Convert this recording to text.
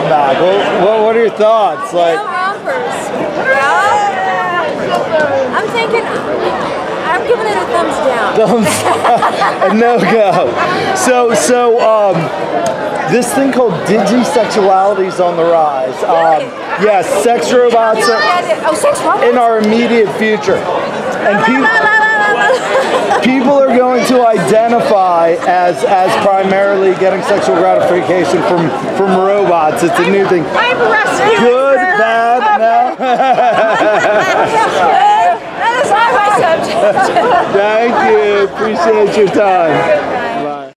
comeback. What are your thoughts? Like, well, I'm thinking I'm giving it a thumbs down. Thumbs no go. So this thing called digisexuality is on the rise. Yes, sex robots are in our immediate future, and people are going to identify as primarily getting sexual gratification from robots. It's a new thing. I'm rescued. Good, bad, no. That is not my subject. Thank you. Appreciate your time.